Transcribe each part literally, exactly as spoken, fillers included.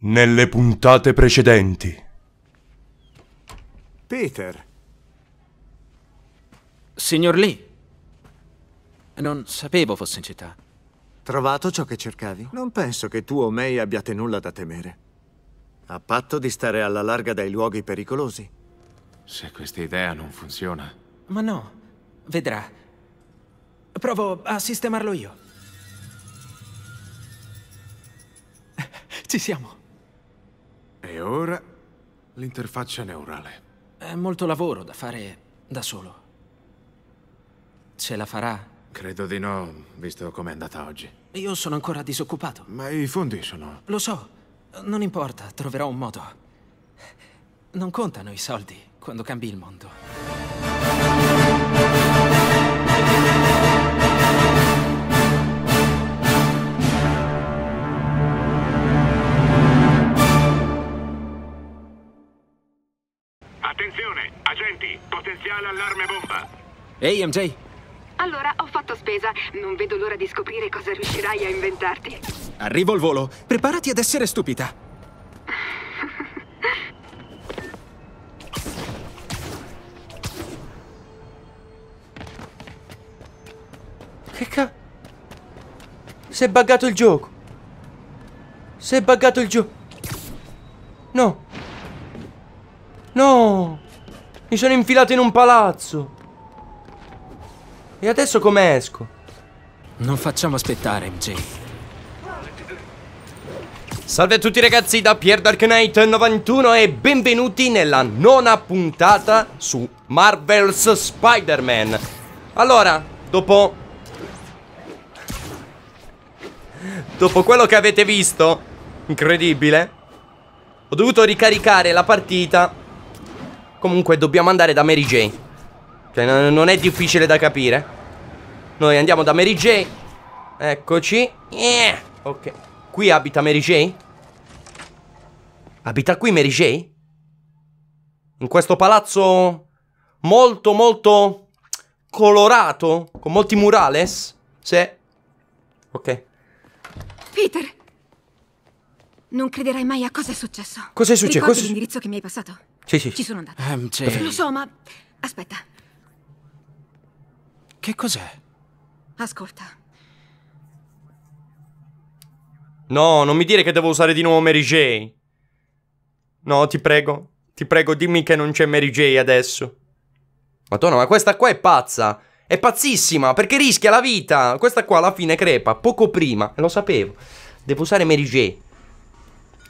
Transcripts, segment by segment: Nelle puntate precedenti. Peter. Signor Lee. Non sapevo fosse in città. Trovato ciò che cercavi? Non penso che tu o May abbiate nulla da temere. A patto di stare alla larga dai luoghi pericolosi. Se questa idea non funziona... Ma no, vedrà. Provo a sistemarlo io. Ci siamo. E ora l'interfaccia neurale. È molto lavoro da fare da solo. Ce la farà? Credo di no, visto com'è andata oggi. Io sono ancora disoccupato. Ma i fondi sono... Lo so, non importa, troverò un modo. Non contano i soldi quando cambi il mondo. Attenzione, agenti, potenziale allarme bomba. Ehi, M J. Allora, ho fatto spesa. Non vedo l'ora di scoprire cosa riuscirai a inventarti. Arrivo al volo. Preparati ad essere stupita. Che ca... Si è buggato il gioco. Si è buggato il gioco. No. No. Mi sono infilato in un palazzo. E adesso come esco? Non facciamo aspettare, M J. Salve a tutti ragazzi da PierDarKnight novantuno e benvenuti nella nona puntata su Marvel's Spider-Man. Allora, dopo... Dopo quello che avete visto, incredibile, ho dovuto ricaricare la partita. Comunque dobbiamo andare da Mary J. Non è difficile da capire. Noi andiamo da Mary J. Eccoci. yeah. Ok. Qui abita Mary J? Abita qui Mary J? In questo palazzo molto molto colorato, con molti murales. Sì. Ok. Peter, non crederai mai a cosa è successo. Cosa è successo? Ricordi l'indirizzo che mi hai passato? Sì sì. Ci sono andato. M J. Lo so, ma... Aspetta. Che cos'è? Ascolta. No, non mi dire che devo usare di nuovo Mary J. No, ti prego. Ti prego, dimmi che non c'è Mary J adesso. Madonna, ma questa qua è pazza. È pazzissima, perché rischia la vita. Questa qua alla fine crepa, poco prima. Lo sapevo. Devo usare Mary J.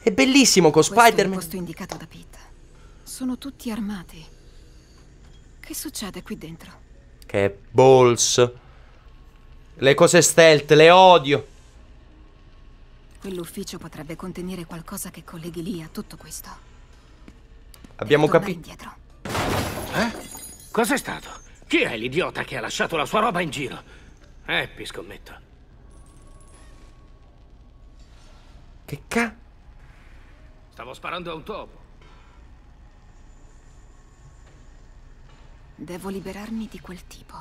È bellissimo con Spider-Man. Questo è il posto indicato da Pete. Sono tutti armati. Che succede qui dentro? Che balls. Le cose stealth, le odio. Quell'ufficio potrebbe contenere qualcosa che colleghi lì a tutto questo. Abbiamo capito. Eh? Cos'è stato? Chi è l'idiota che ha lasciato la sua roba in giro? Happy, scommetto. Che ca... Stavo sparando a un topo. Devo liberarmi di quel tipo.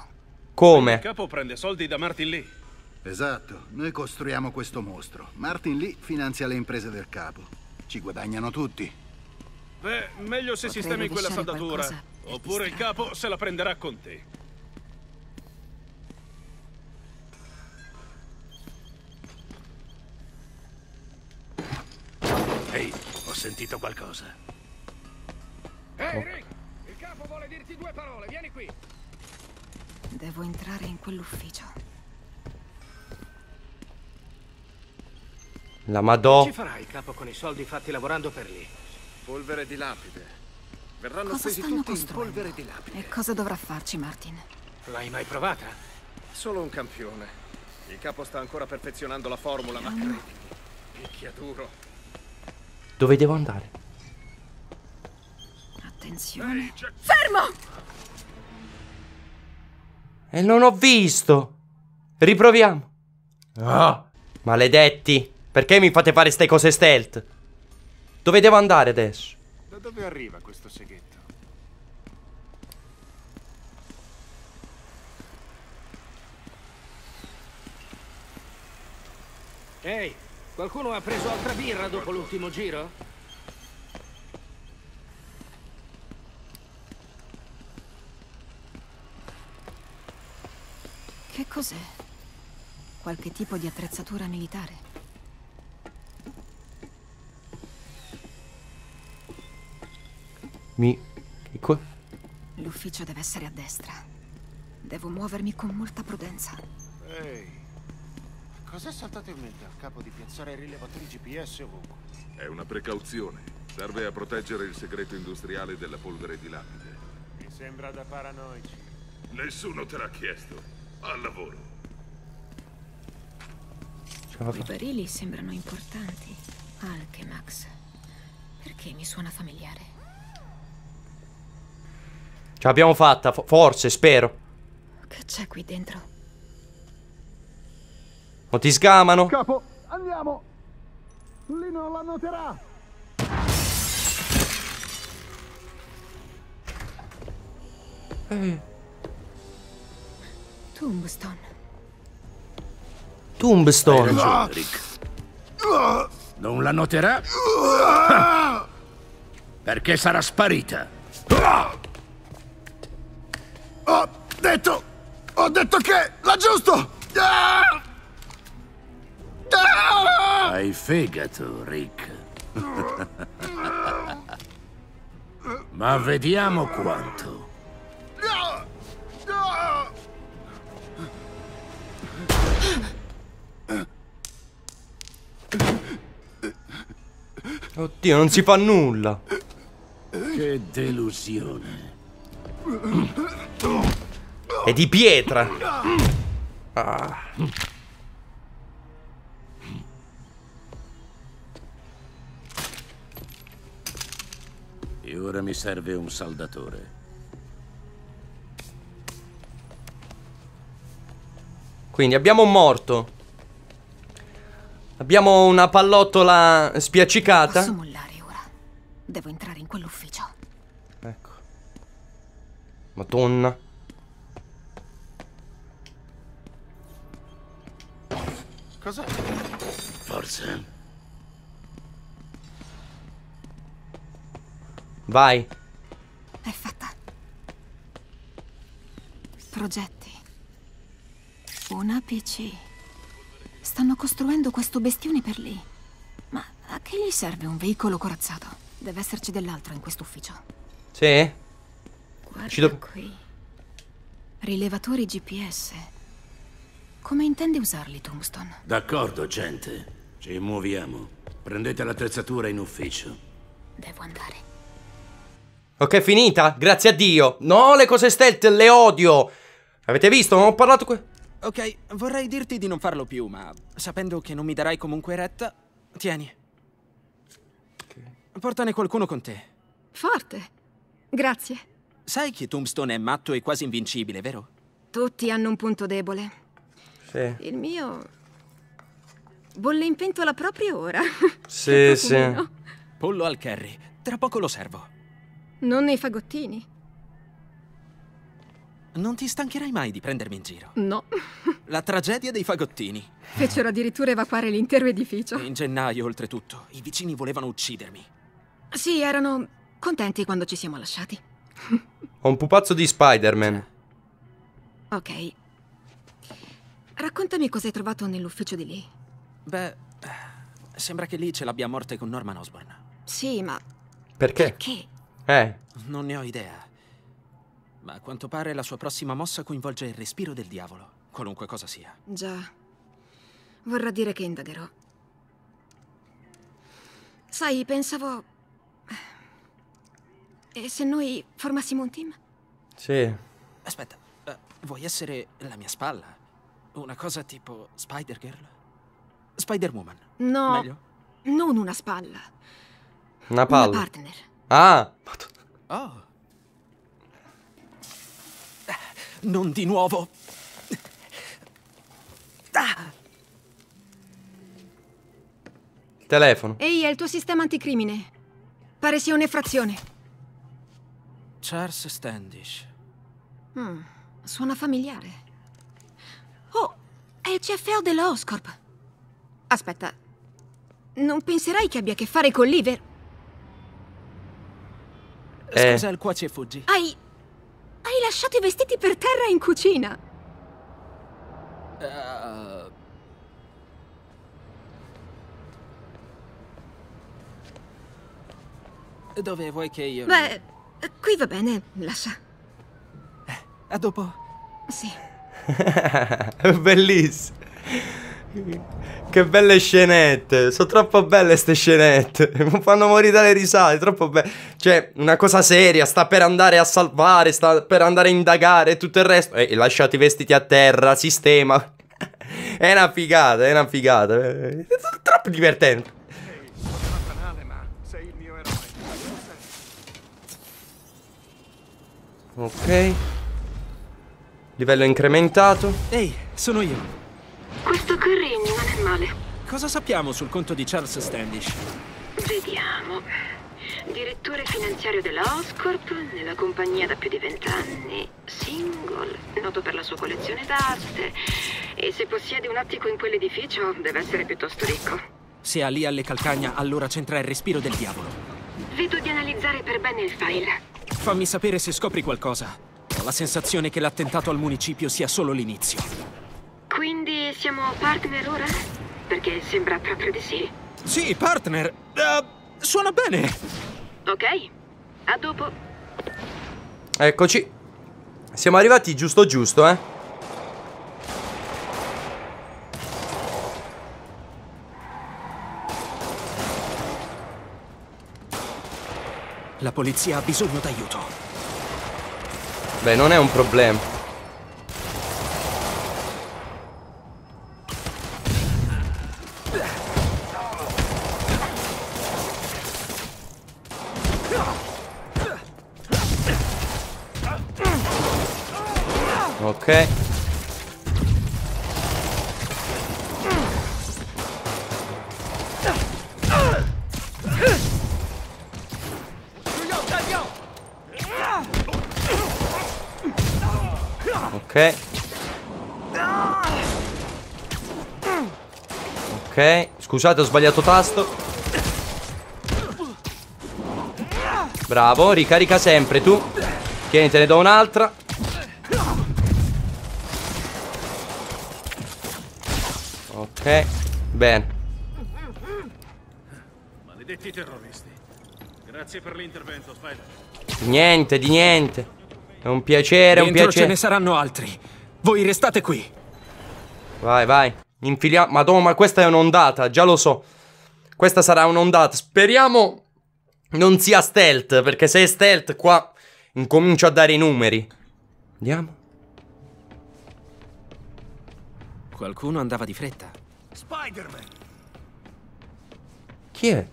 Come? Il capo prende soldi da Martin Lee. Esatto, noi costruiamo questo mostro. Martin Lee finanzia le imprese del capo. Ci guadagnano tutti. Beh, meglio se Potrei sistemi quella saldatura. Oppure il capo se la prenderà con te. Ehi, hey, ho sentito qualcosa. Ehi, hey, oh. Vuole dirti due parole, vieni qui. Devo entrare in quell'ufficio. La Madò. Ci farai il capo con i soldi fatti lavorando per lì. Polvere di lapide. Verranno spesi tutti in polvere di lapide. E cosa dovrà farci Martin? L'hai mai provata? Solo un campione. Il capo sta ancora perfezionando la formula, ma credimi, picchia duro. Dove devo andare? Attenzione. Fermo! E non ho visto. Riproviamo. Ah, maledetti. Perché mi fate fare ste cose stealth? Dove devo andare adesso? Da dove arriva questo seghetto? Ehi, Qualcuno ha preso altra birra dopo l'ultimo giro? Che cos'è? Qualche tipo di attrezzatura militare? Mi... Ecco. L'ufficio deve essere a destra. Devo muovermi con molta prudenza. Ehi. Cos'è saltato in mente al capo di piazzare i rilevatori G P S ovunque? È una precauzione. Serve a proteggere il segreto industriale dalla polvere di lapide. Mi sembra da paranoici. Nessuno te l'ha chiesto. Al lavoro. I barili sembrano importanti. Alchemax. Perché mi suona familiare? Ce l'abbiamo fatta, forse, spero. Che c'è qui dentro? O ti sgamano? Capo, andiamo! Lì non la noterà! Eh. Tombstone. Tombstone. Ragione, Rick. Non la noterà? Perché sarà sparita. Ho detto! Ho detto che la giusto! Hai fegato, Rick. Ma vediamo quanto. Oddio, non si fa nulla. Che delusione. È di pietra. Ah. E ora mi serve un saldatore. Quindi abbiamo un morto. Abbiamo una pallottola spiaccicata. Posso mollare ora. Devo entrare in quell'ufficio. Ecco. Madonna. Cos'è? Forse. Vai. È fatta. Progetti. Una P C. Stanno costruendo questo bestione per lì. Ma a che gli serve un veicolo corazzato? Deve esserci dell'altro in quest'ufficio. Sì. Guarda Ci do... qui. Rilevatori G P S. Come intendi usarli, Tombstone? D'accordo, gente. Ci muoviamo. Prendete l'attrezzatura in ufficio. Devo andare. Ok, finita, grazie a Dio. No, le cose stealth le odio. Avete visto? Non ho parlato qui. Ok, vorrei dirti di non farlo più, ma sapendo che non mi darai comunque retta, tieni. Okay. Portane qualcuno con te. Forte, grazie. Sai che Tombstone è matto e quasi invincibile, vero? Tutti hanno un punto debole. Sì. Il mio... bolle in pentola proprio ora. Sì, sì. Pollo al curry, tra poco lo servo. Non nei fagottini. Non ti stancherai mai di prendermi in giro. No. La tragedia dei fagottini. Fecero addirittura evacuare l'intero edificio. In gennaio, oltretutto, i vicini volevano uccidermi. Sì, erano contenti quando ci siamo lasciati. Ho un pupazzo di Spider-Man. Ok. Raccontami cosa hai trovato nell'ufficio di lì. Beh, sembra che lì ce l'abbia a morte con Norman Osborn. Sì, ma... Perché? Perché? Eh. Non ne ho idea. Ma a quanto pare la sua prossima mossa coinvolge il respiro del diavolo, qualunque cosa sia. Già. Vorrà dire che indagherò. Sai, pensavo... E se noi formassimo un team? Sì. Aspetta, uh, vuoi essere la mia spalla? Una cosa tipo Spider-Girl? Spider-Woman? No. Meglio? Non una spalla. Una palla. Una partner. Ah! Oh. Non di nuovo! Ah. Telefono. Ehi, è il tuo sistema anticrimine. Pare sia un'effrazione. Charles Standish. Mm, suona familiare. Oh, è il C F O della Oscorp. Aspetta, Non penserai che abbia a che fare con Liver? Eh. Scusa, il cuoce fuggi. Hai... Hai lasciato i vestiti per terra in cucina. Uh... Dove vuoi che io... Beh, qui va bene, lascia. A dopo. Sì. Bellissimo. Che belle scenette. Sono troppo belle ste scenette. Mi fanno morire dalle risate. Troppo belle. Cioè, una cosa seria. Sta per andare a salvare. Sta per andare a indagare e tutto il resto. E eh, lasciate i vestiti a terra. Sistema. È una figata. È una figata. È troppo divertente. Ok. Livello incrementato. Ehi, sono io. Questo carregno non è male. Cosa sappiamo sul conto di Charles Standish? Vediamo. Direttore finanziario della Oscorp, nella compagnia da più di vent'anni. Single, noto per la sua collezione d'arte. E se possiede un attico in quell'edificio, deve essere piuttosto ricco. Se ha lì alle calcagna, allora c'entra il respiro del diavolo. Vedo di analizzare per bene il file. Fammi sapere se scopri qualcosa. Ho la sensazione che l'attentato al municipio sia solo l'inizio. Quindi siamo partner ora? Perché sembra proprio di sì. Sì, partner. Uh, suona bene. Ok, a dopo. Eccoci. Siamo arrivati giusto giusto, eh. La polizia ha bisogno d'aiuto. Beh, non è un problema. Ok. Ok. Ok. Scusate, ho sbagliato tasto. Bravo, ricarica sempre tu. Tieni, te ne do un'altra. Ok. Bene. Maledetti terroristi. Grazie per l'intervento, Spider. Niente, di niente. È un piacere, è un piacere. Ce ne saranno altri. Voi restate qui. Vai, vai. Infiliamo. Madonna, ma questa è un'ondata, già lo so. Questa sarà un'ondata. Speriamo non sia stealth, perché se è stealth qua incomincio a dare i numeri. Andiamo. Qualcuno andava di fretta. Spider-Man. Chi è?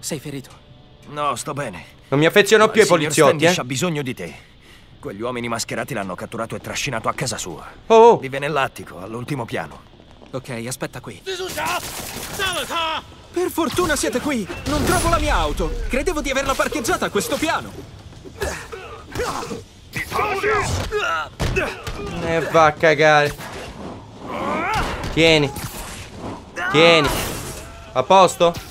Sei ferito? No, sto bene. Non mi affeziono più ai poliziotti, eh? Ha bisogno di te. Quegli uomini mascherati l'hanno catturato e trascinato a casa sua. Oh, oh. Vive nell'attico, all'ultimo piano. Ok, aspetta qui. Per fortuna siete qui. Non trovo la mia auto. Credevo di averla parcheggiata a questo piano. E va a cagare. Tieni. Tieni. A posto?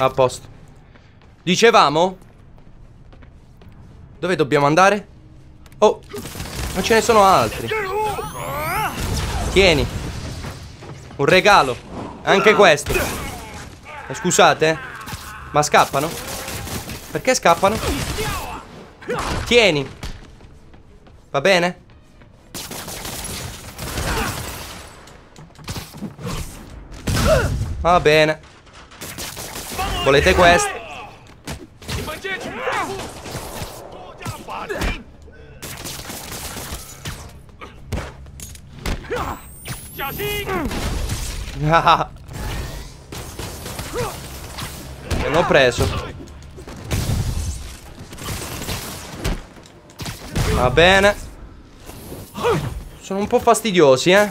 A posto. Dicevamo? Dove dobbiamo andare? Oh, ma ce ne sono altri. Tieni. Un regalo. Anche questo. Scusate, eh. Ma scappano? Perché scappano? Tieni. Va bene? Va bene. Volete questo? Ah. Me l'ho preso. Va bene. Sono un po' fastidiosi, eh.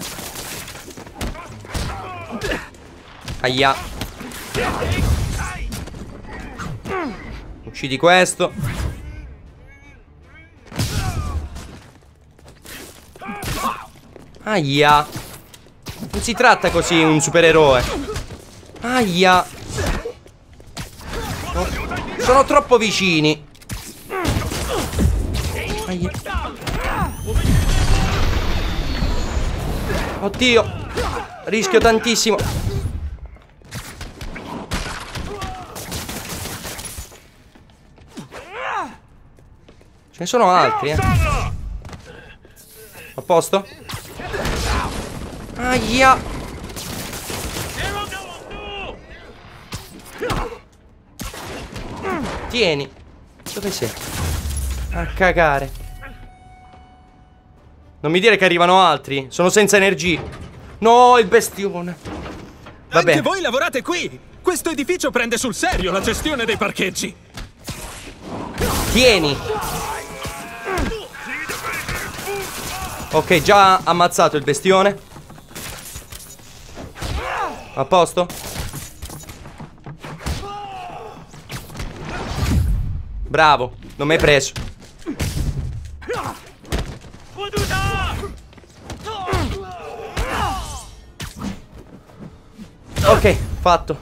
Aia. Uccidi questo. Aia. Non si tratta così un supereroe. Aia. No. Sono troppo vicini. Aia. Oddio. Rischio tantissimo. Ce ne sono altri, eh. A posto? Aia. Tieni. Dove sei? A cagare. Non mi dire che arrivano altri. Sono senza energia. No, il bestione. Vabbè. Anche voi lavorate qui. Questo edificio prende sul serio la gestione dei parcheggi. Tieni. Ok, già ammazzato il bestione. A posto? Bravo, non mi hai preso. Ok, fatto.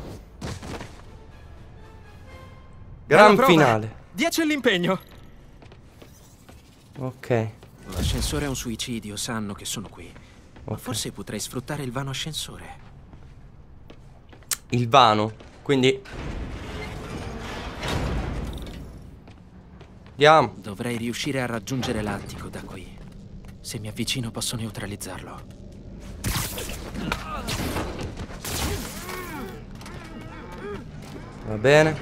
Gran finale. Dieci all'impegno. Ok. L'ascensore è un suicidio, sanno che sono qui. Okay. Forse potrei sfruttare il vano ascensore. Il vano, quindi andiamo. Dovrei riuscire a raggiungere l'attico da qui. Se mi avvicino posso neutralizzarlo. Va bene.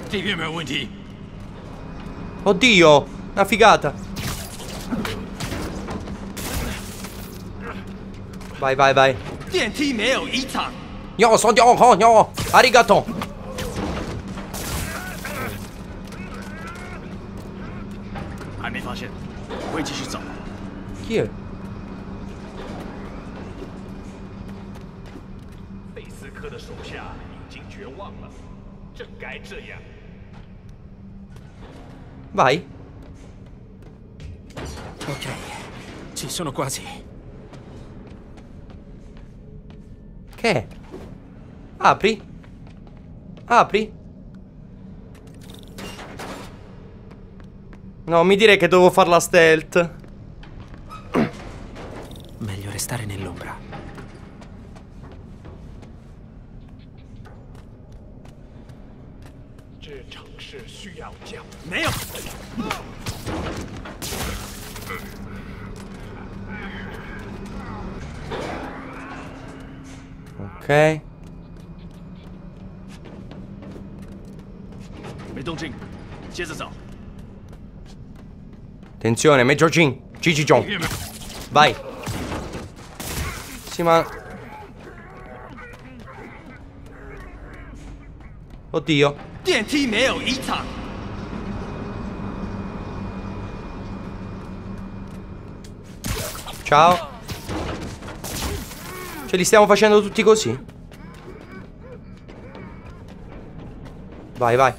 Oddio, una figata. Vai, vai, vai. Io so, io, io. Arigato. Chi è? Vai. Ok, ci sono quasi. Che? Apri? Apri? No, mi direi che dovevo far la stealth. Meglio restare nell'ombra. Ok. Attenzione, Major Jin, Gigi John. Vai. Sì, ma... Oddio. Ciao. Ce li stiamo facendo tutti così? Vai, vai.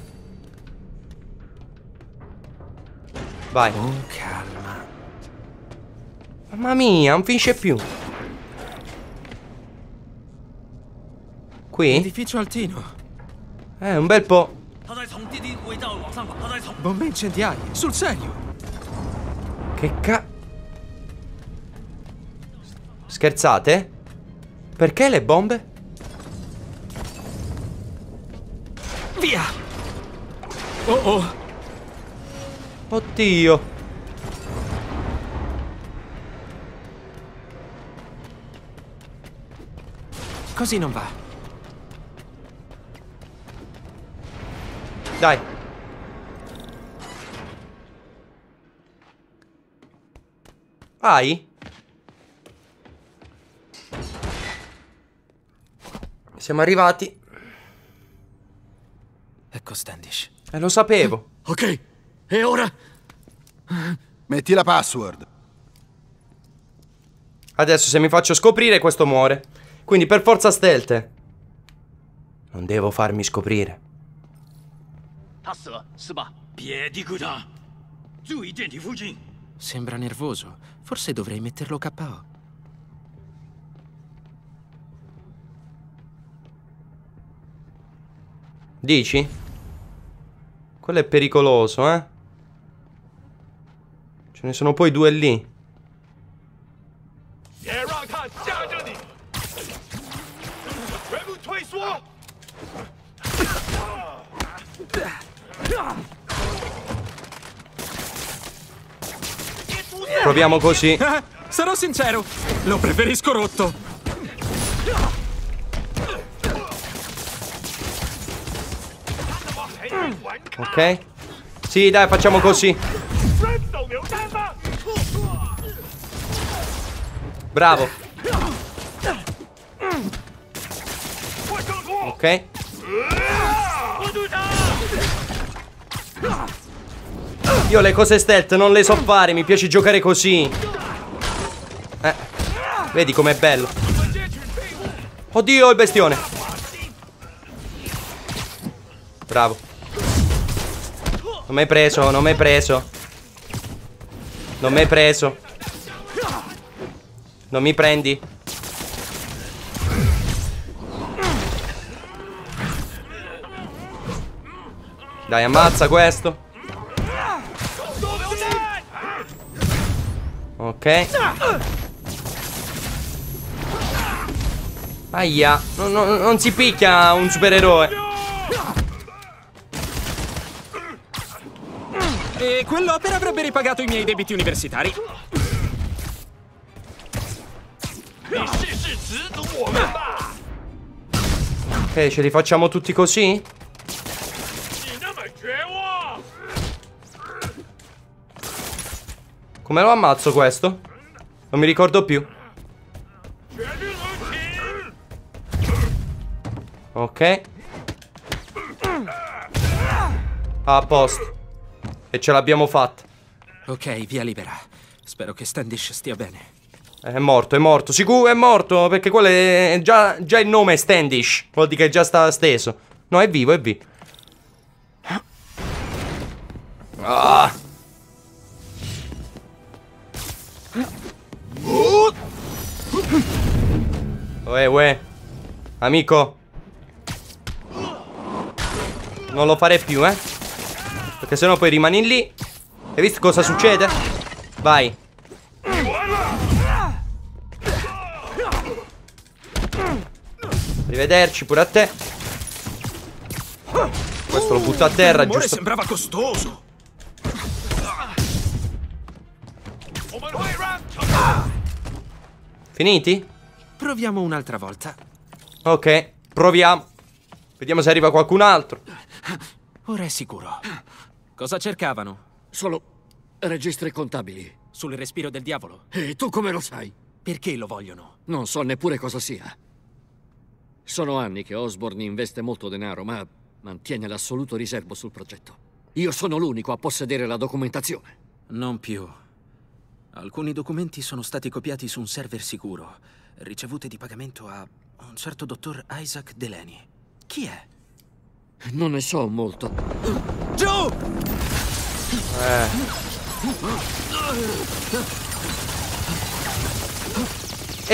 Vai. Oh, calma. Mamma mia, non finisce più. Qui? Edificio altino. Eh, un bel po'. Bombe incendiarie, sul serio. Che ca... Scherzate? Perché le bombe? Via! Oh oh! Oddio! Così non va. Dai! Vai! Siamo arrivati. Ecco Standish. Eh, lo sapevo. Ok, e ora? Metti la password. Adesso se mi faccio scoprire questo muore. Quindi per forza stelte. Non devo farmi scoprire. Sembra nervoso. Forse dovrei metterlo K O. Dici? Quello è pericoloso, eh? Ce ne sono poi due lì. Proviamo così. Sarò sincero, lo preferisco rotto. Ok. Sì, dai, facciamo così. Bravo. Ok. Io le cose stealth non le so fare, mi piace giocare così. Eh, vedi com'è bello. Oddio, il bestione. Bravo. Non m'hai preso, non m'hai preso. Non m'hai preso. Non mi prendi. Dai, ammazza questo. Ok. Aia, non, non, non si picchia un supereroe. E quell'opera avrebbe ripagato i miei debiti universitari. Ok, ce li facciamo tutti così? Come lo ammazzo questo? Non mi ricordo più. Ok. A posto. E ce l'abbiamo fatta. Ok, via libera. Spero che Standish stia bene. È morto, è morto. Sicuro è morto. Perché quello è già, già il nome è Standish. Vuol dire che è già sta steso. No, è vivo, è vivo. Ah. Uè, uè. Amico, non lo farei più, eh. Perché sennò poi rimani lì. Hai visto cosa succede? Vai. Arrivederci pure a te. Questo lo butto a terra, giusto? L'amore sembrava costoso. Finiti? Proviamo un'altra volta. Ok, proviamo. Vediamo se arriva qualcun altro. Ora è sicuro. Cosa cercavano? Solo registri contabili. Sul respiro del diavolo. E tu come lo sai? Perché lo vogliono? Non so neppure cosa sia. Sono anni che Osborn investe molto denaro, ma mantiene l'assoluto riservo sul progetto. Io sono l'unico a possedere la documentazione. Non più. Alcuni documenti sono stati copiati su un server sicuro. Ricevute di pagamento a un certo dottor Isaac Delaney. Chi è? Non ne so molto. Giù! Eh.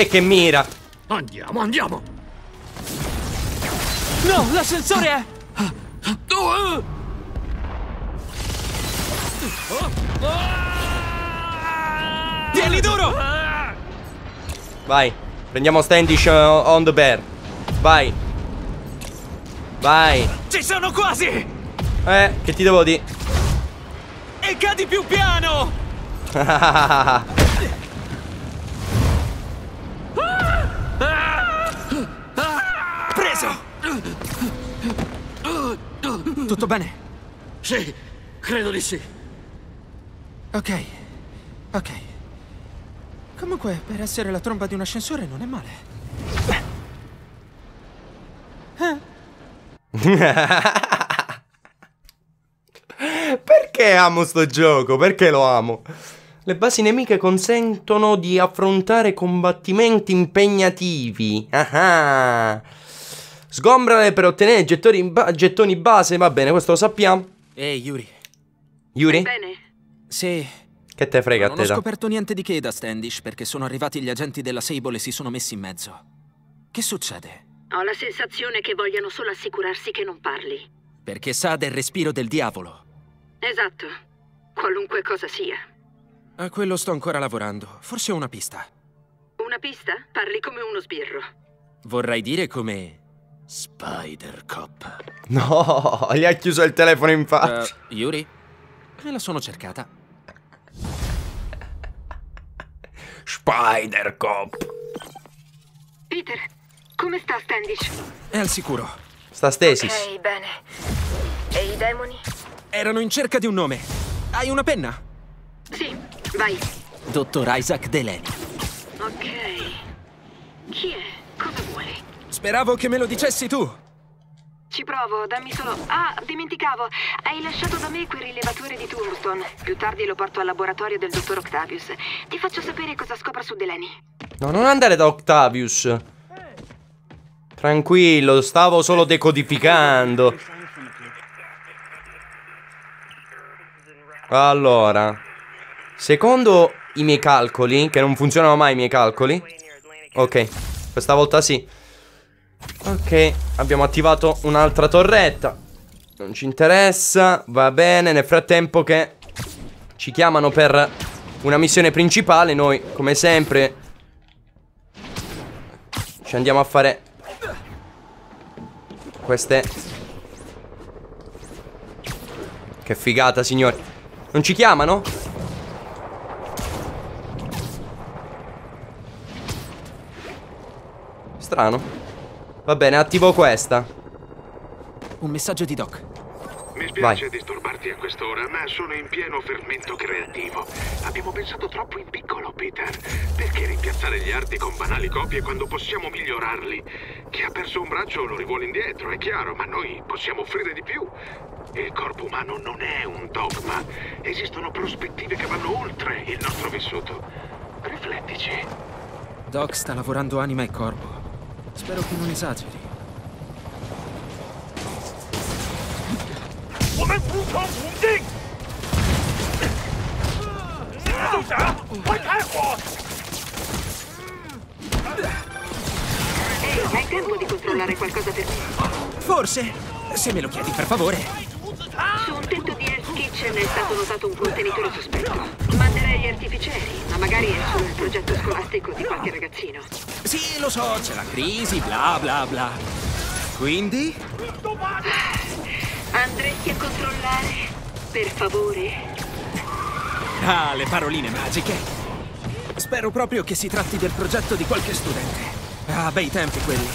E che mira! Andiamo, andiamo! No, l'ascensore è... Tieni duro! Vai, prendiamo Standish on the bear. Vai. Vai. Ci sono quasi! Eh, che ti devo dire? E cadi più piano! Preso! Tutto bene? Sì, credo di sì. Ok, ok. Comunque, per essere la tromba di un ascensore non è male. Perché amo sto gioco? Perché lo amo? Le basi nemiche consentono di affrontare combattimenti impegnativi. Ah, sgombrale per ottenere gettoni, ba gettoni base. Va bene, questo lo sappiamo. Ehi, hey, Yuri. Yuri? Bene. Sì. Che te frega, non te? Non ho scoperto niente di che da Standish, perché sono arrivati gli agenti della Sable e si sono messi in mezzo. Che succede? Ho la sensazione che vogliano solo assicurarsi che non parli. Perché sa del respiro del diavolo. Esatto. Qualunque cosa sia. A quello sto ancora lavorando. Forse ho una pista. Una pista? Parli come uno sbirro. Vorrai dire come... Spider-Cop. No, gli ha chiuso il telefono in faccia. Uh, Yuri? Me la sono cercata. Spider-Cop. Peter, come sta Standish? È al sicuro. Sta Stasis. Ok, bene. E i demoni? Erano in cerca di un nome. Hai una penna? Sì. Vai. Dottor Isaac Delaney. Ok. Chi è? Cosa vuole? Speravo che me lo dicessi tu. Ci provo, dammi solo... Ah, dimenticavo. Hai lasciato da me quel rilevatore di Tombstone. Più tardi lo porto al laboratorio del dottor Octavius. Ti faccio sapere cosa scopro su Delaney. No, non andare da Octavius. Tranquillo, stavo solo decodificando. Allora... Secondo i miei calcoli, che non funzionano mai i miei calcoli. Ok, questa volta sì. Ok, abbiamo attivato un'altra torretta. Non ci interessa, va bene. Nel frattempo che ci chiamano per una missione principale, noi, come sempre, ci andiamo a fare queste. Che figata, signori. Non ci chiamano? Strano. Va bene, attivo questa. Un messaggio di Doc. Mi spiace disturbarti a quest'ora, ma sono in pieno fermento creativo. Abbiamo pensato troppo in piccolo, Peter. Perché rimpiazzare gli arti con banali copie quando possiamo migliorarli? Chi ha perso un braccio lo rivuole indietro, è chiaro, ma noi possiamo offrire di più. Il corpo umano non è un dogma. Esistono prospettive che vanno oltre il nostro vissuto. Riflettici. Doc sta lavorando anima e corpo. Spero che non esageri. Ehi, hai tempo di controllare qualcosa per me? Forse, se me lo chiedi per favore. Su un tetto di Earth Kitchen è stato notato un contenitore sospetto. Manderei gli artificieri, ma magari è solo il progetto scolastico di qualche ragazzino. Sì, lo so, c'è la crisi, bla bla bla. Quindi? Andresti a controllare, per favore? Ah, le paroline magiche. Spero proprio che si tratti del progetto di qualche studente. Ah, bei tempi quelli.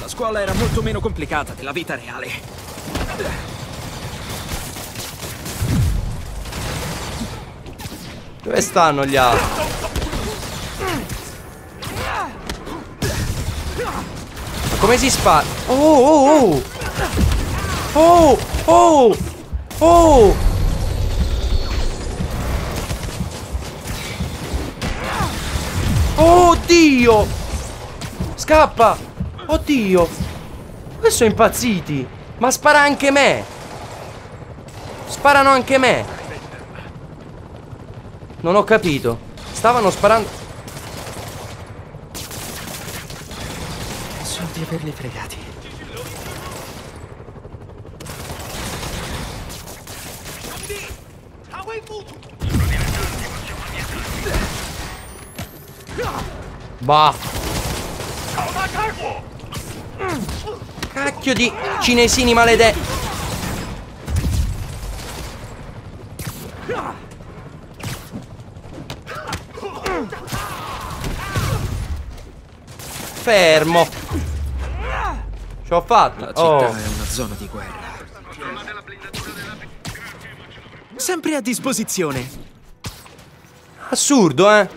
La scuola era molto meno complicata della vita reale. Dove stanno gli altri? Come si spara? Oh, oh, oh! Oh, oh! Oh! Oddio! Scappa! Oddio! Adesso sono impazziti! Ma spara anche me! Sparano anche me! Non ho capito. Stavano sparando... di averli fregati. Bah. Cacchio di cinesini maledetti. Fermo. L'ho fatta. La città oh. è una zona di guerra. Sempre a disposizione. Assurdo, eh.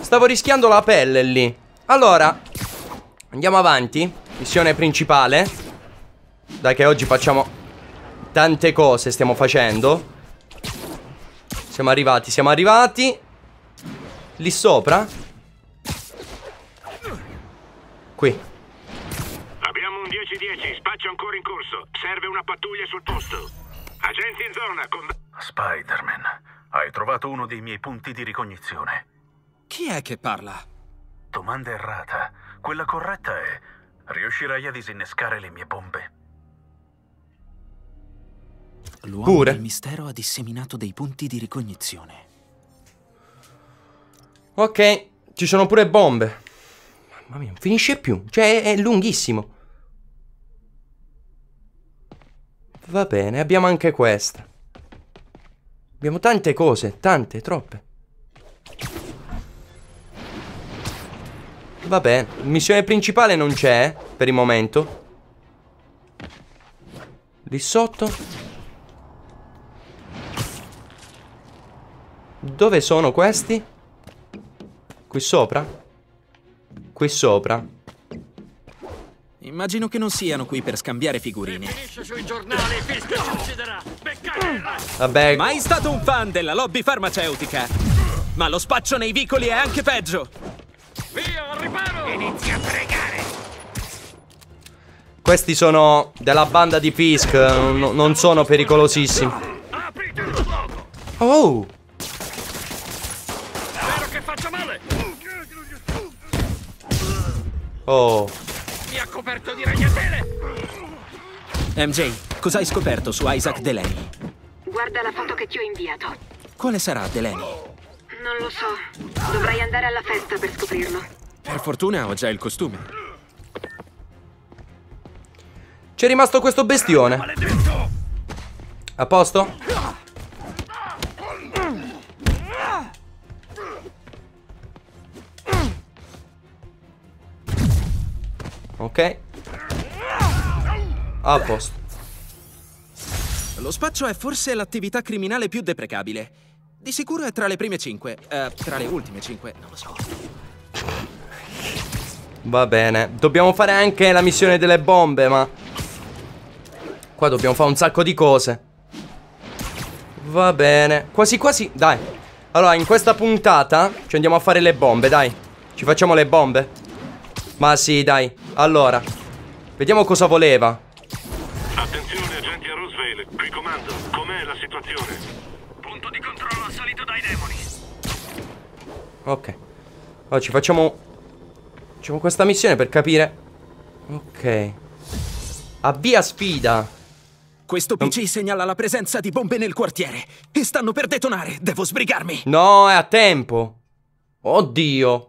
Stavo rischiando la pelle lì. Allora, andiamo avanti. Missione principale. Dai che oggi facciamo tante cose, stiamo facendo. Siamo arrivati, siamo arrivati. lì sopra. Qui. Abbiamo un dieci dieci, spaccio ancora in corso. Serve una pattuglia sul posto. Agenti in zona con... Spider-Man, hai trovato uno dei miei punti di ricognizione. Chi è che parla? Domanda errata. Quella corretta è... riuscirai a disinnescare le mie bombe? L'uomo Pure. del mistero ha disseminato dei punti di ricognizione. Ok, ci sono pure bombe. Mamma mia, non finisce più. Cioè, è, è lunghissimo. Va bene, abbiamo anche questa. Abbiamo tante cose, tante, troppe. Va bene, missione principale non c'è, eh, per il momento. Lì sotto... Dove sono questi? Qui sopra? Qui sopra. Immagino che non siano qui per scambiare figurine. Vabbè. Mai stato un fan della lobby farmaceutica. Ma lo spaccio nei vicoli è anche peggio. Via, al riparo! Inizia a pregare. Questi sono della banda di Pisk. Non, non sono pericolosissimi. Oh! Oh. Mi ha coperto di ragnatele. M J, cosa hai scoperto su Isaac Delaney? Guarda la foto che ti ho inviato. Quale sarà Delaney? Non lo so. Dovrai andare alla festa per scoprirlo. Per fortuna ho già il costume. C'è rimasto questo bestione. A posto? Ok. A posto. Lo spaccio è forse l'attività criminale più deprecabile. Di sicuro è tra le prime cinque. Eh, tra le ultime cinque, non lo so. Va bene. Dobbiamo fare anche la missione delle bombe, ma... qua dobbiamo fare un sacco di cose. Va bene. Quasi quasi... Dai. Allora, in questa puntata ci andiamo a fare le bombe, dai. Ci facciamo le bombe? Ma sì, dai. Allora, vediamo cosa voleva. Attenzione, agenti a Roosevelt. Qui comando, com'è la situazione? Punto di controllo assalito dai demoni. Ok. Allora ci facciamo... facciamo questa missione per capire. Ok. Avvia sfida. Questo P C non... segnala la presenza di bombe nel quartiere. E stanno per detonare, devo sbrigarmi. No, è a tempo. Oddio.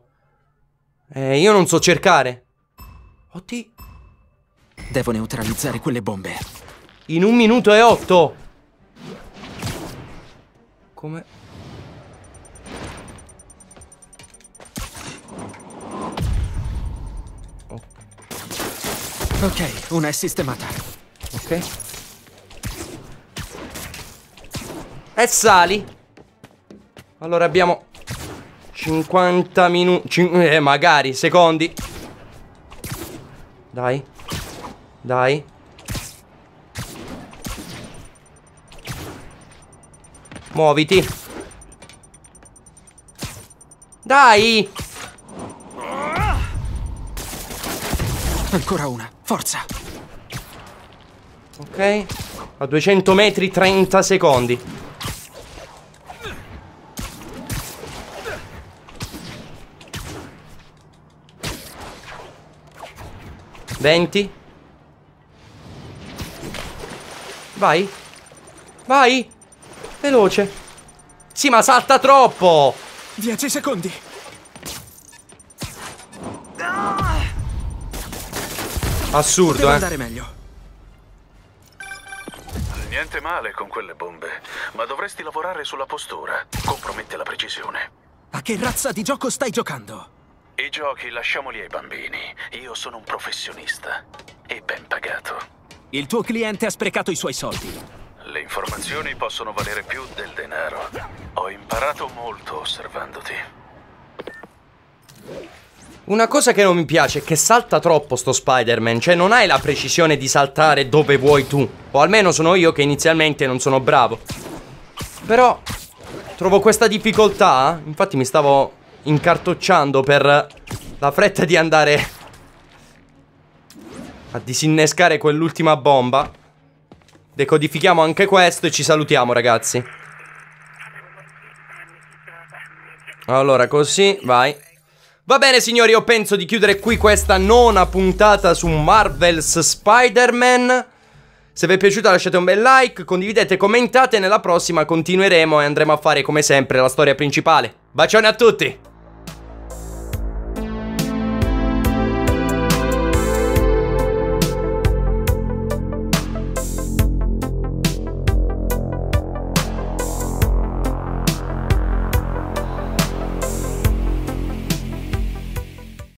Eh, io non so cercare. Oddio. Devo neutralizzare quelle bombe. In un minuto e otto. Come? Oh. Ok, una è sistemata. Ok. E sali. Allora abbiamo cinquanta minuti. Eh, magari, secondi. Dai. Dai. Muoviti. Dai. Ancora una. Forza. Ok. A duecento metri, trenta secondi. venti. Vai. Vai. Veloce. Sì, ma salta troppo. dieci secondi. Assurdo. Devo eh. andare meglio. Niente male con quelle bombe, ma dovresti lavorare sulla postura. Compromette la precisione. A che razza di gioco stai giocando? I giochi lasciamoli ai bambini. Io sono un professionista e ben pagato. Il tuo cliente ha sprecato i suoi soldi. Le informazioni possono valere più del denaro. Ho imparato molto osservandoti. Una cosa che non mi piace è che salta troppo sto Spider-Man. Cioè non hai la precisione di saltare dove vuoi tu. O almeno sono io che inizialmente non sono bravo. Però trovo questa difficoltà. Infatti mi stavo... incartocciando per la fretta di andare a disinnescare quell'ultima bomba. Decodifichiamo anche questo e ci salutiamo, ragazzi. Allora, così, vai. Va bene, signori, io penso di chiudere qui questa nona puntata su Marvel's Spider-Man. Se vi è piaciuta lasciate un bel like, condividete, commentate. Nella prossima continueremo e andremo a fare come sempre la storia principale. Bacione a tutti!